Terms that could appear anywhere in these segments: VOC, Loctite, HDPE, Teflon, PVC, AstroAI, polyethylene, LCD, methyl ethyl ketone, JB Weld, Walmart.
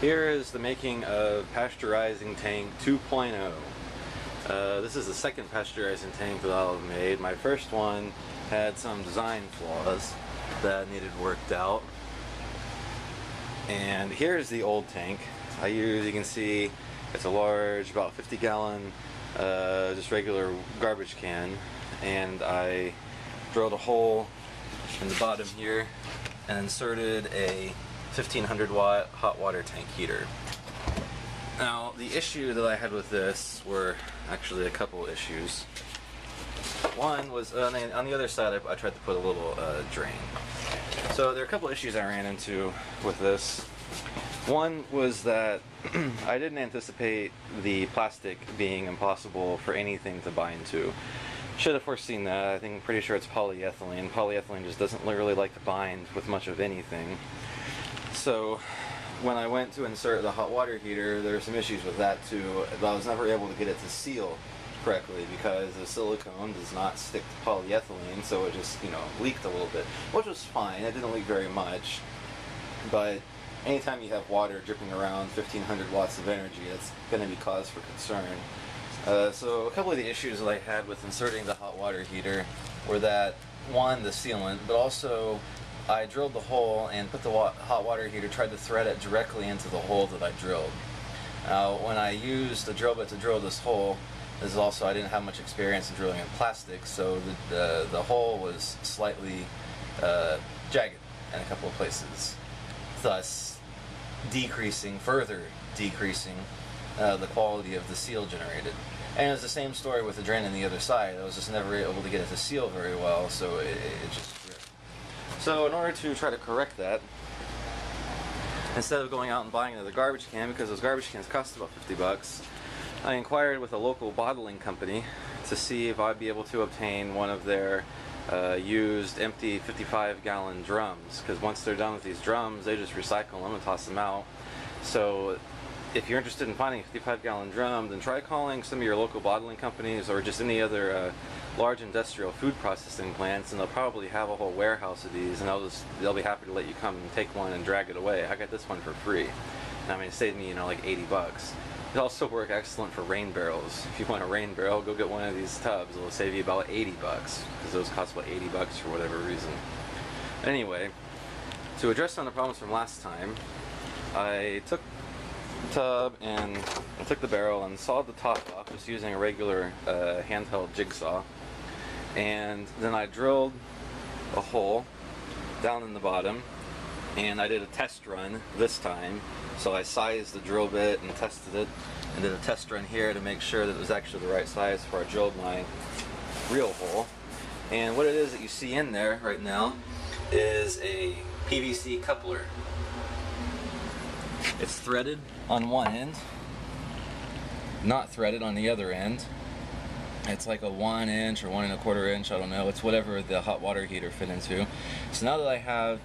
Here is the making of pasteurizing tank 2.0. This is the second pasteurizing tank that I've made. My first one had some design flaws that needed worked out. And here's the old tank I use. You can see it's a large, about 50-gallon, just regular garbage can. And I drilled a hole in the bottom here and inserted a 1500-watt hot water tank heater. Now, the issue that I had with this were actually a couple issues. One was on the other side, I tried to put a little drain. So there are a couple issues I ran into with this. One was that I didn't anticipate the plastic being impossible for anything to bind to. Should have foreseen that. I think I'm pretty sure it's polyethylene. Polyethylene just doesn't really like to bind with much of anything. So when I went to insert the hot water heater, there were some issues with that too. I was never able to get it to seal correctly because the silicone does not stick to polyethylene, so it just, you know, leaked a little bit, which was fine. It didn't leak very much, but anytime you have water dripping around 1500 watts of energy, that's going to be cause for concern. So a couple of the issues that I had with inserting the hot water heater were that, one, the sealant, but also I drilled the hole and put the hot water heater, tried to thread it directly into the hole that I drilled. When I used the drill bit to drill this hole, this is also, I didn't have much experience in drilling in plastic, so the hole was slightly jagged in a couple of places, thus further decreasing the quality of the seal generated. And it was the same story with the drain on the other side. I was just never able to get it to seal very well, so it just ripped. So in order to try to correct that, instead of going out and buying another garbage can, because those garbage cans cost about 50 bucks, I inquired with a local bottling company to see if I'd be able to obtain one of their used empty 55-gallon drums, because once they're done with these drums, they just recycle them and toss them out. So if you're interested in finding a 55-gallon drum, then try calling some of your local bottling companies or just any other large industrial food processing plants, and they'll probably have a whole warehouse of these, and they'll be happy to let you come and take one and drag it away. I got this one for free. And, I mean, it saved me, you know, like 80 bucks. It also works excellent for rain barrels. If you want a rain barrel, go get one of these tubs. It'll save you about 80 bucks, because those cost about 80 bucks for whatever reason. Anyway, to address some of the problems from last time, I took tub and I took the barrel and sawed the top off just using a regular handheld jigsaw, and then I drilled a hole down in the bottom, and I did a test run this time. So I sized the drill bit and tested it, and did a test run here to make sure that it was actually the right size before I drilled my real hole. And what it is that you see in there right now is a PVC coupler. It's threaded on one end, not threaded on the other end. It's like a 1 inch or 1 1/4 inch, I don't know. It's whatever the hot water heater fit into. So now that I have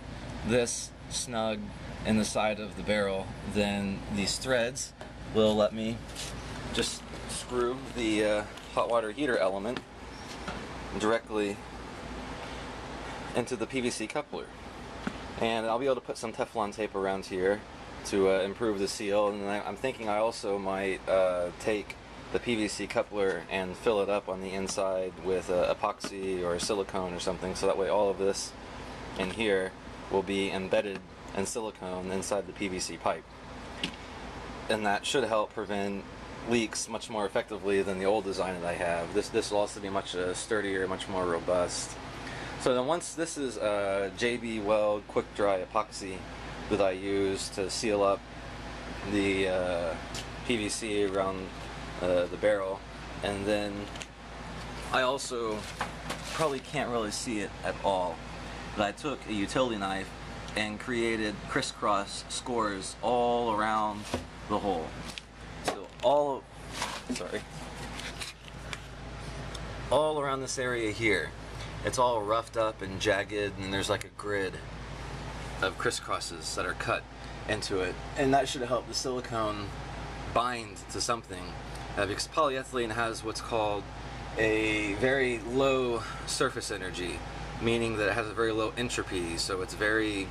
this snug in the side of the barrel, then these threads will let me just screw the hot water heater element directly into the PVC coupler. And I'll be able to put some Teflon tape around here to improve the seal, and I'm thinking I also might take the PVC coupler and fill it up on the inside with epoxy or silicone or something, so that way all of this in here will be embedded in silicone inside the PVC pipe. And that should help prevent leaks much more effectively than the old design that I have. This will also be much sturdier, much more robust. So then once this is JB Weld quick dry epoxy that I use to seal up the PVC around the barrel, and then I also probably can't really see it at all, but I took a utility knife and created crisscross scores all around the hole. So all around this area here, it's all roughed up and jagged, and there's like a grid of crisscrosses that are cut into it, and that should help the silicone bind to something, because polyethylene has what's called a very low surface energy, meaning that it has a very low entropy, so it's very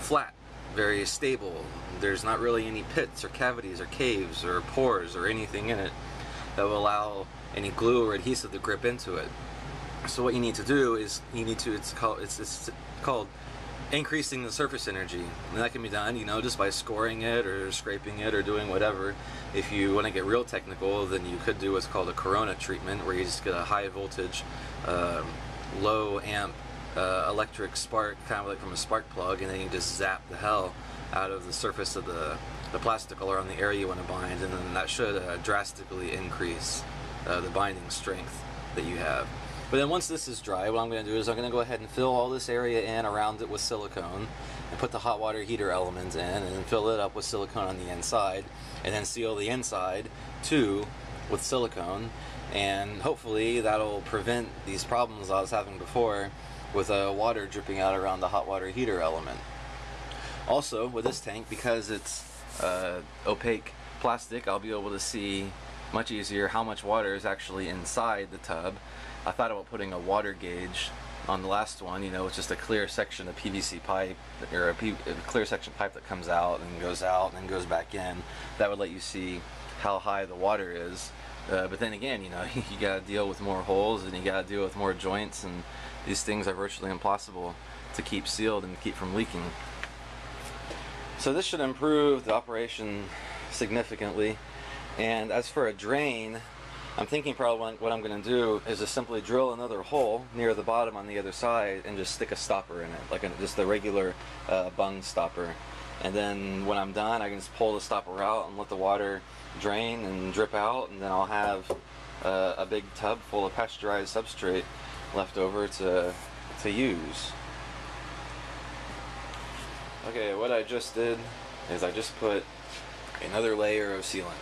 flat very stable. There's not really any pits or cavities or caves or pores or anything in it that will allow any glue or adhesive to grip into it. So what you need to do is you need to, it's called increasing the surface energy, and that can be done, you know, just by scoring it or scraping it or doing whatever. If you want to get real technical, then you could do what's called a corona treatment, where you just get a high voltage, low amp electric spark, kind of like from a spark plug, and then you just zap the hell out of the surface of the plastic around the area you want to bind, and then that should drastically increase the binding strength that you have. But then once this is dry, what I'm going to do is I'm going to go ahead and fill all this area in around it with silicone, and put the hot water heater element in, and then fill it up with silicone on the inside, and then seal the inside too with silicone, and hopefully that'll prevent these problems I was having before with water dripping out around the hot water heater element. Also with this tank, because it's opaque plastic, I'll be able to see much easier how much water is actually inside the tub. I thought about putting a water gauge on the last one, you know, it's just a clear section of PVC pipe, or a clear section pipe that comes out and then goes back in. That would let you see how high the water is. But then again, you know, you gotta deal with more holes, and you gotta deal with more joints, and these things are virtually impossible to keep sealed and keep from leaking. So this should improve the operation significantly. And as for a drain, I'm thinking probably what I'm going to do is just simply drill another hole near the bottom on the other side and just stick a stopper in it, like just the regular bung stopper. And then when I'm done, I can just pull the stopper out and let the water drain and drip out, and then I'll have a big tub full of pasteurized substrate left over to use. Okay, what I just did is I just put another layer of sealant.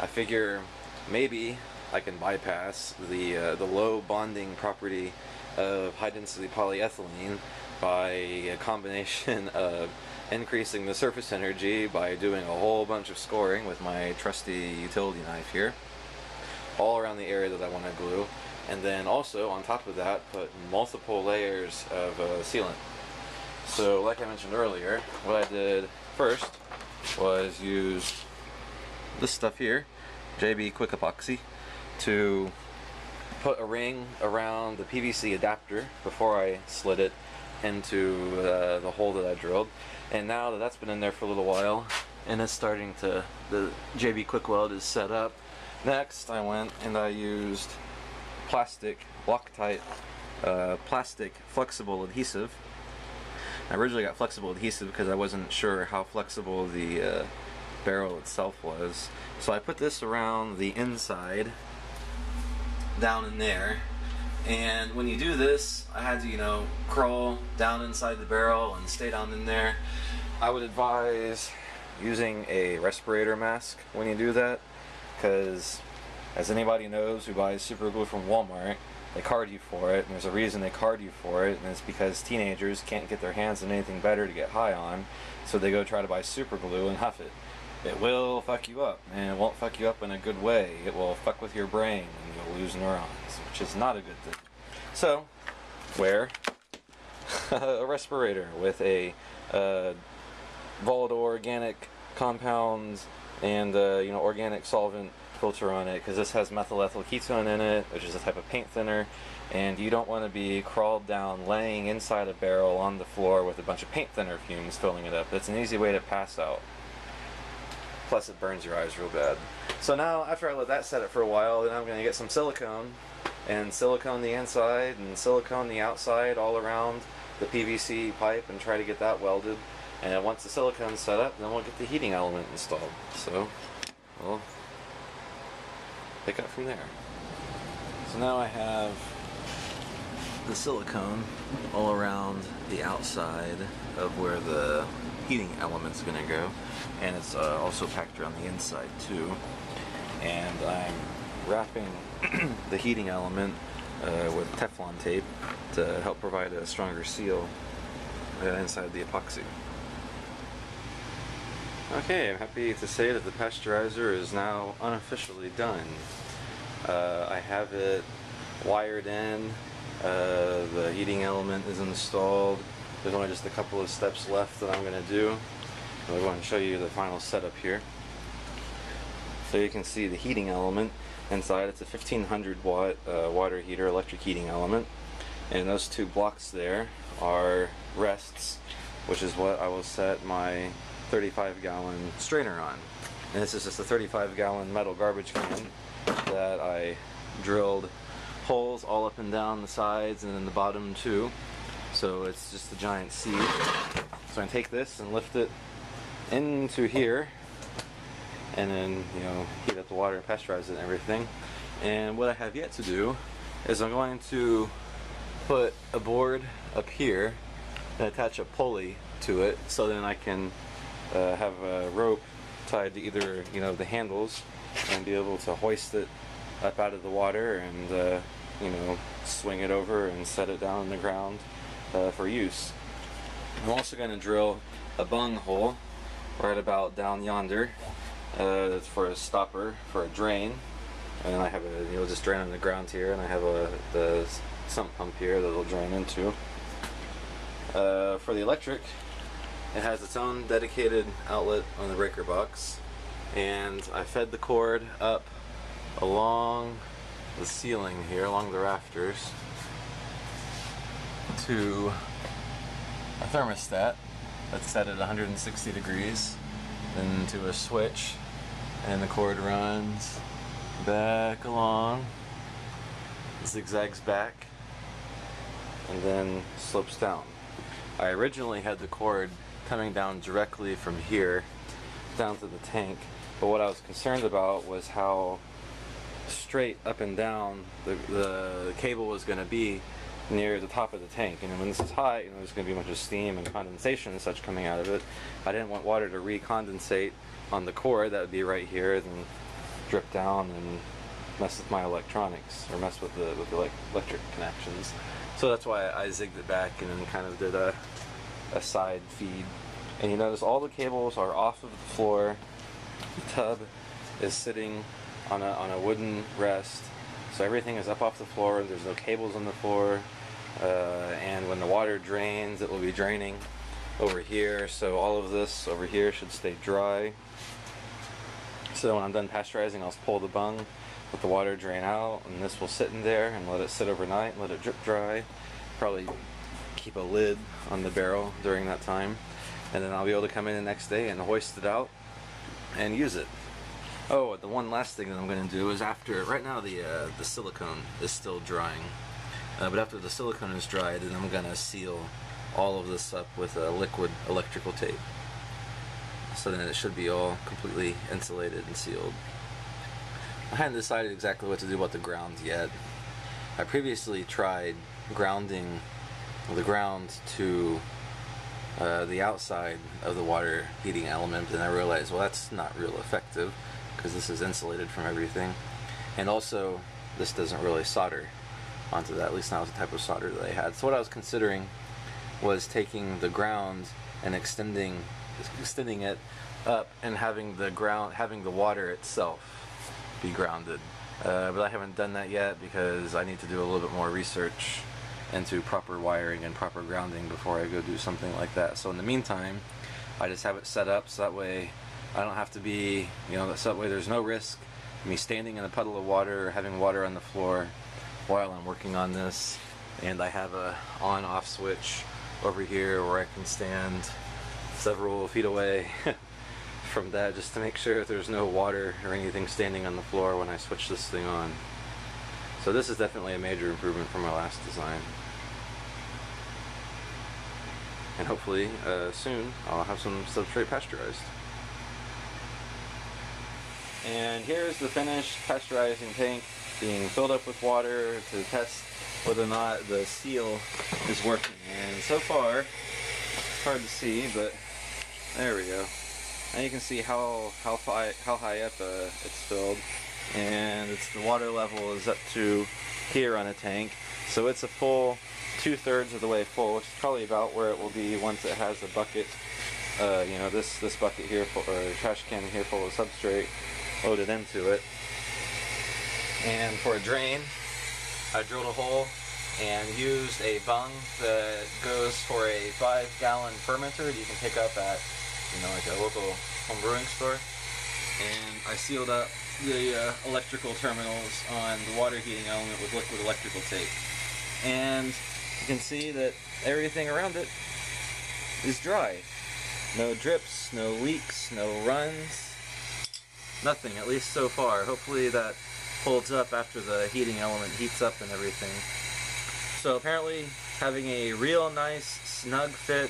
I figure maybe I can bypass the low bonding property of high-density polyethylene by a combination of increasing the surface energy by doing a whole bunch of scoring with my trusty utility knife here, all around the area that I want to glue, and then also on top of that put multiple layers of sealant. So like I mentioned earlier, what I did first was use this stuff here, JB Quick Epoxy, to put a ring around the PVC adapter before I slid it into the hole that I drilled. And now that that's been in there for a little while, and it's starting to, the JB Quick Weld is set up. Next I went and I used plastic Loctite, plastic flexible adhesive. I originally got flexible adhesive because I wasn't sure how flexible the barrel itself was. So I put this around the inside, down in there, and when you do this, I had to, you know, crawl down inside the barrel and stay down in there. I would advise using a respirator mask when you do that, because as anybody knows who buys super glue from Walmart, they card you for it, and there's a reason they card you for it, and it's because teenagers can't get their hands on anything better to get high on, so they go try to buy super glue and huff it. It will fuck you up, and it won't fuck you up in a good way. It will fuck with your brain, and you'll lose neurons, which is not a good thing. So, wear a respirator with a volatile organic compounds and you know, organic solvent filter on it, because this has methyl ethyl ketone in it, which is a type of paint thinner, and you don't want to be crawled down laying inside a barrel on the floor with a bunch of paint thinner fumes filling it up. That's an easy way to pass out. Plus it burns your eyes real bad. So now, after I let that set it for a while, then I'm going to get some silicone, and silicone the inside and silicone the outside all around the PVC pipe, and try to get that welded. And once the silicone's set up, then we'll get the heating element installed. So we'll pick up from there. So now I have the silicone all around the outside of where the heating element's going to go, and it's also packed around the inside too. And I'm wrapping the heating element with Teflon tape to help provide a stronger seal inside the epoxy. Okay, I'm happy to say that the pasteurizer is now unofficially done. I have it wired in, the heating element is installed, There's only just a couple of steps left that I'm going to do. I'll go ahead and show you the final setup here. So you can see the heating element inside. It's a 1500 watt water heater, electric heating element. And those two blocks there are rests, which is what I will set my 35-gallon strainer on. And this is just a 35-gallon metal garbage can that I drilled holes all up and down the sides and in the bottom too. So it's just a giant sieve. So I take this and lift it into here, and then, you know, heat up the water and pasteurize it and everything. And what I have yet to do is I'm going to put a board up here and attach a pulley to it, so then I can have a rope tied to either, you know, the handles and be able to hoist it up out of the water and you know, swing it over and set it down on the ground for use. I'm also going to drill a bung hole right about down yonder. That's for a stopper for a drain, and I have a, you'll just drain on the ground here, and I have the sump pump here that'll drain into. For the electric, it has its own dedicated outlet on the breaker box, and I fed the cord up along the ceiling here, along the rafters, to a thermostat that's set at 160 degrees, then to a switch, and the cord runs back along, zigzags back, and then slopes down. I originally had the cord coming down directly from here down to the tank, but what I was concerned about was how straight up and down the cable was going to be near the top of the tank. And when this is hot, you know, there's going to be a bunch of steam and condensation and such coming out of it. I didn't want water to recondensate on the cord. That would be right here and drip down and mess with my electronics, or mess with the electric connections. So that's why I zigged it back and then kind of did a side feed. And you notice all the cables are off of the floor. The tub is sitting on a wooden rest, so everything is up off the floor. There's no cables on the floor, and when the water drains, it will be draining over here, so all of this over here should stay dry. So when I'm done pasteurizing, I'll pull the bung, let the water drain out, and this will sit in there and let it sit overnight and let it drip dry. Probably keep a lid on the barrel during that time, and then I'll be able to come in the next day and hoist it out and use it. Oh, the one last thing that I'm going to do is, after, right now the silicone is still drying, but after the silicone is dried, then I'm going to seal all of this up with a liquid electrical tape, so then it should be all completely insulated and sealed. I haven't decided exactly what to do about the ground yet. I previously tried grounding the ground to the outside of the water heating element, and I realized, well, that's not real effective, because this is insulated from everything, and also this doesn't really solder onto that, at least not with the type of solder that I had. So what I was considering was taking the ground and extending it up and having the water itself be grounded, but I haven't done that yet, because I need to do a little bit more research into proper wiring and proper grounding before I go do something like that. So in the meantime, I just have it set up so that way I don't have to be, you know, so that way there's no risk of me standing in a puddle of water or having water on the floor while I'm working on this. And I have a on-off switch over here where I can stand several feet away from that, just to make sure there's no water or anything standing on the floor when I switch this thing on. So this is definitely a major improvement from my last design. And hopefully soon I'll have some substrate pasteurized. And here's the finished pasteurizing tank being filled up with water to test whether or not the seal is working. And so far, it's hard to see, but there we go. Now you can see how high up it's filled. And it's, the water level is up to here on a tank. So it's a full 2/3 of the way full, which is probably about where it will be once it has a bucket. You know, this bucket here, or trash can here full of substrate loaded into it. And for a drain, I drilled a hole and used a bung that goes for a 5-gallon fermenter that you can pick up at, you know, like a local home brewing store. And I sealed up the electrical terminals on the water heating element with liquid electrical tape. And you can see that everything around it is dry. No drips, no leaks, no runs, nothing, at least so far. Hopefully that holds up after the heating element heats up and everything. So apparently having a real nice snug fit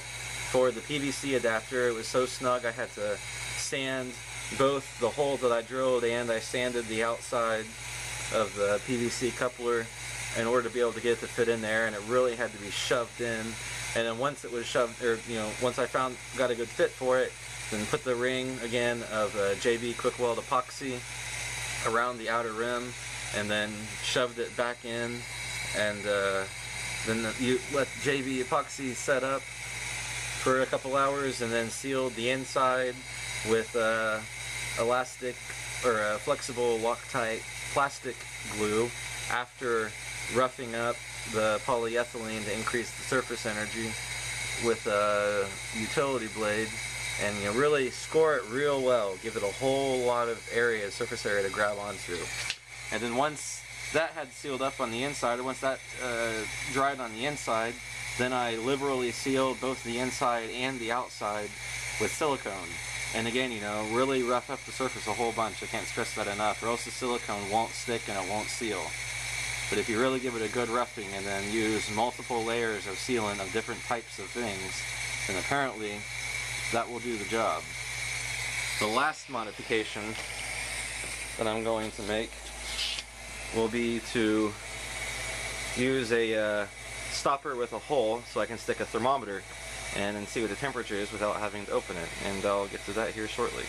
for the PVC adapter. It was so snug I had to sand both the hole that I drilled and I sanded the outside of the PVC coupler in order to be able to get it to fit in there, and it really had to be shoved in. And then once it was shoved, or you know, once I got a good fit for it, then put the ring again of JB Quick Weld epoxy around the outer rim, and then shoved it back in, and then you let JB epoxy set up for a couple hours, and then sealed the inside with elastic or flexible Loctite plastic glue after roughing up the polyethylene to increase the surface energy with a utility blade, and you really score it real well, give it a whole lot of area, surface area to grab onto. And then once that had sealed up on the inside, or once that dried on the inside, then I liberally sealed both the inside and the outside with silicone. And again, you know, really rough up the surface a whole bunch. I can't stress that enough, or else the silicone won't stick and it won't seal. But if you really give it a good roughing and then use multiple layers of sealant of different types of things, then apparently that will do the job. The last modification that I'm going to make will be to use a stopper with a hole so I can stick a thermometer in and see what the temperature is without having to open it. And I'll get to that here shortly.